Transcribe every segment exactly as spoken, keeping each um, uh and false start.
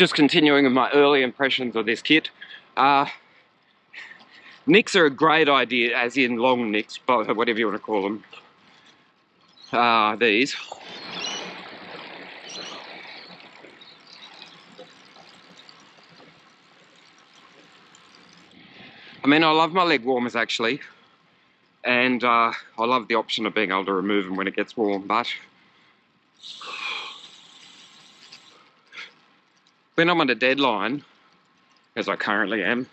just continuing with my early impressions of this kit. Uh, Nicks are a great idea, as in long nicks, but whatever you want to call them. Ah, uh, these. I mean, I love my leg warmers actually, and uh, I love the option of being able to remove them when it gets warm, but when I'm on a deadline, as I currently am,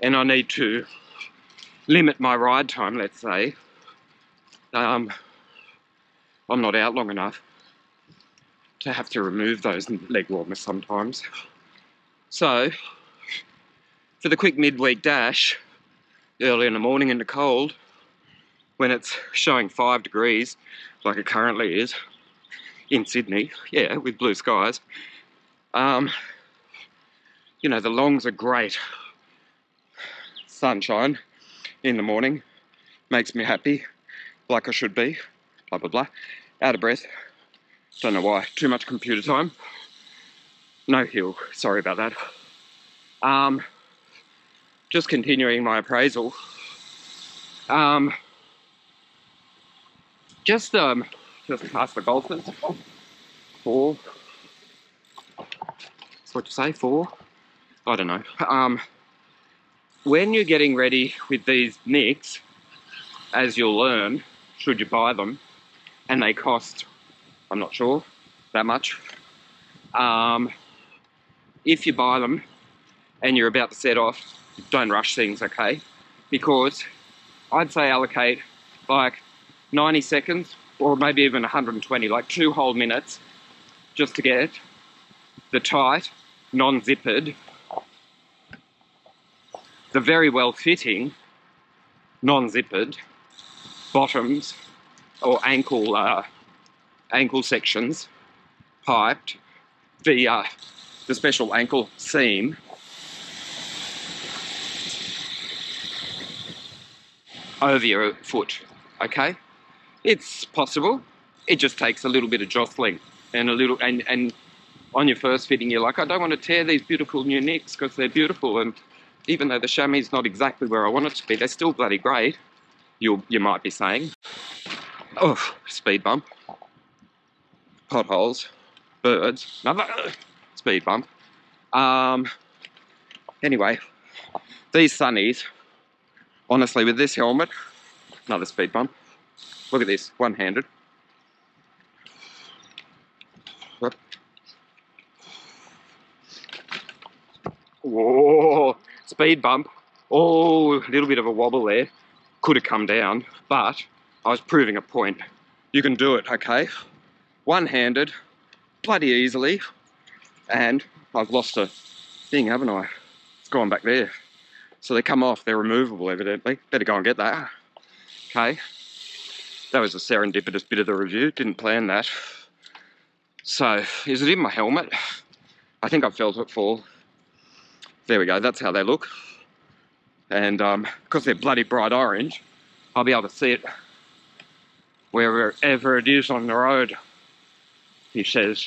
and I need to limit my ride time, let's say, um, I'm not out long enough to have to remove those leg warmers sometimes. So, for the quick midweek dash, early in the morning in the cold, when it's showing five degrees, like it currently is, in Sydney, yeah, with blue skies, um, you know, the longs are great. Sunshine in the morning makes me happy, like I should be, blah, blah, blah. Out of breath, don't know why, too much computer time. No hill, sorry about that. Um, Just continuing my appraisal, um, just um, just past the golfers, four, that's what you say, four, I don't know. Um, when you're getting ready with these nicks, as you'll learn, should you buy them, and they cost, I'm not sure, that much, um, if you buy them and you're about to set off, don't rush things, okay? Because I'd say allocate like ninety seconds or maybe even one hundred twenty, like two whole minutes just to get the tight, non-zippered, the very well-fitting, non-zippered bottoms or ankle uh, ankle sections piped, the, uh, the special ankle seam. Over your foot, okay? It's possible. It just takes a little bit of jostling and a little, and, and on your first fitting, you're like, I don't want to tear these beautiful new nicks because they're beautiful, and even though the chamois is not exactly where I want it to be, they're still bloody great, you you might be saying. Oh, speed bump. Potholes, birds, another speed bump. Um, anyway, these sunnies, honestly, with this helmet, another speed bump. Look at this, one-handed. Whoa, speed bump. Oh, a little bit of a wobble there. Could have come down, but I was proving a point. You can do it, okay? One-handed, bloody easily. And I've lost a thing, haven't I? It's gone back there. So they come off, they're removable evidently. Better go and get that. Okay, that was a serendipitous bit of the review, didn't plan that. So, is it in my helmet? I think I felt it fall. There we go, that's how they look. And um, because they're bloody bright orange, I'll be able to see it wherever it is on the road, he says,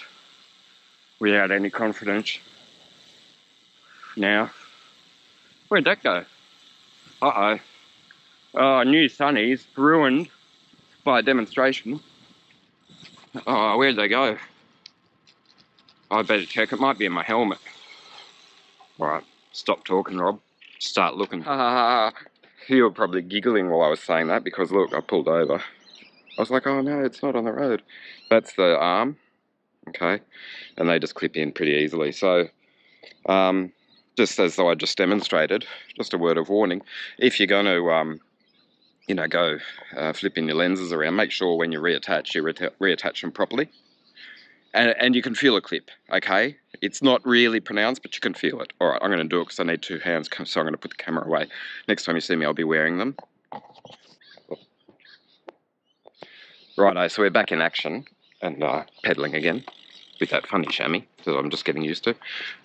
without any confidence. Now, where'd that go? Uh-oh. Oh, new sunnies ruined by a demonstration. Oh, where'd they go? I better check. It might be in my helmet. All right, stop talking, Rob. Start looking. Uh, you were probably giggling while I was saying that because, look, I pulled over. I was like, oh, no, it's not on the road. That's the arm, okay? And they just clip in pretty easily. So, um... just as though I just demonstrated, just a word of warning, if you're going to, um, you know, go uh, flipping your lenses around, make sure when you reattach, you reatta reattach them properly. And, and you can feel a clip, okay? It's not really pronounced, but you can feel it. All right, I'm going to do it because I need two hands, so I'm going to put the camera away. Next time you see me, I'll be wearing them. Righto, so we're back in action and uh, pedaling again. With that funny chamois that I'm just getting used to.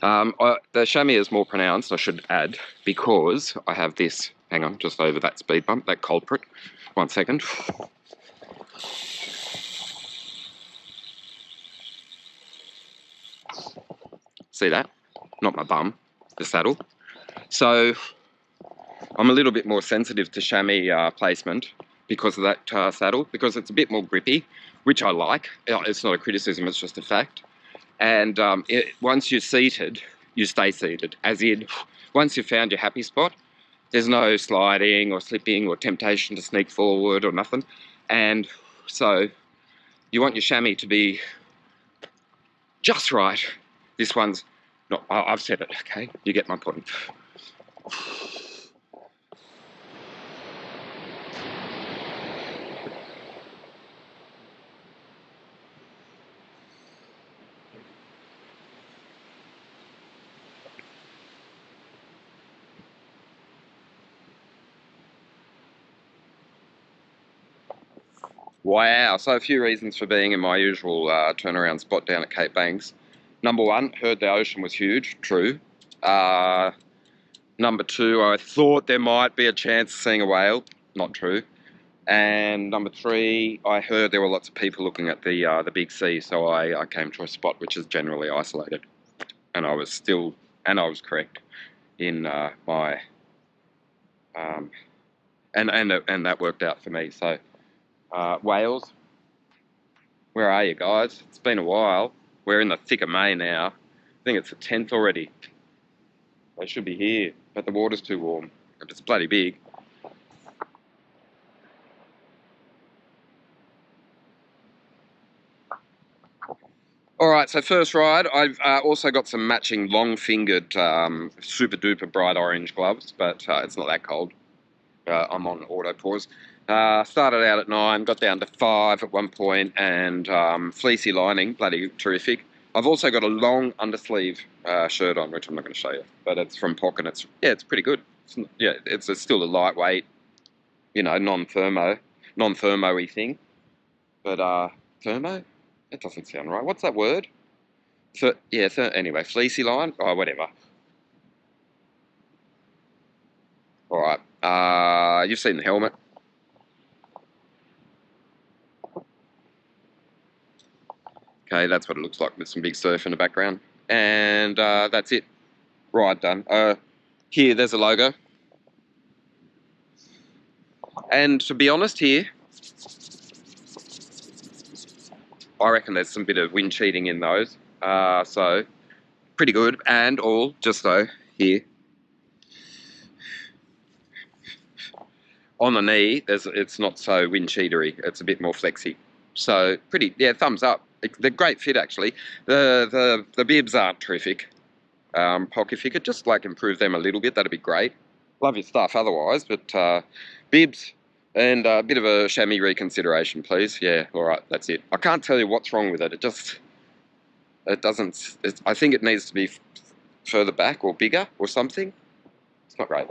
Um, I, the chamois is more pronounced, I should add, because I have this, hang on, just over that speed bump, that culprit. One second. See that? Not my bum, the saddle. So I'm a little bit more sensitive to chamois uh, placement because of that uh, saddle, because it's a bit more grippy, which I like. It's not a criticism, it's just a fact. And um, it, once you're seated, you stay seated. As in, once you've found your happy spot, there's no sliding or slipping or temptation to sneak forward or nothing. And so you want your chamois to be just right. This one's not, oh, I've said it, okay? You get my point. Wow, so a few reasons for being in my usual uh, turnaround spot down at Cape Banks. Number one, heard the ocean was huge, true. Uh, number two, I thought there might be a chance of seeing a whale, not true. And number three, I heard there were lots of people looking at the, uh, the big sea, so I, I came to a spot which is generally isolated. And I was still, and I was correct in uh, my, um, and, and, and that worked out for me, so. Uh, Wales, where are you guys? It's been a while. We're in the thick of May now. I think it's the tenth already. They should be here, but the water's too warm. If it's bloody big. Alright, so first ride, I've uh, also got some matching long-fingered um, super duper bright orange gloves, but uh, it's not that cold. Uh, I'm on auto pause. Uh, started out at nine, got down to five at one point, and um, fleecy lining, bloody terrific. I've also got a long undersleeve uh, shirt on, which I'm not going to show you, but it's from P O C and it's, yeah, it's pretty good. It's, yeah, it's a, still a lightweight, you know, non-thermo, non-thermo-y thing. But, uh, thermo? That doesn't sound right. What's that word? Th yeah, th anyway, fleecy line? Oh, whatever. Alright, uh, you've seen the helmet. Okay, that's what it looks like with some big surf in the background. And uh, that's it. Ride done. Uh, here, there's a logo. And to be honest here, I reckon there's some bit of wind cheating in those. Uh, so, pretty good. And all, just so, here. On the knee, there's, it's not so wind cheatery. It's a bit more flexy. So, pretty, yeah, thumbs up. They're great fit, actually. The the, the bibs aren't terrific. Um, P O C, if you could just like improve them a little bit, that'd be great. Love your stuff otherwise, but uh, bibs and a bit of a chamois reconsideration, please. Yeah, all right, that's it. I can't tell you what's wrong with it. It just, it doesn't, it's, I think it needs to be further back or bigger or something. It's not great.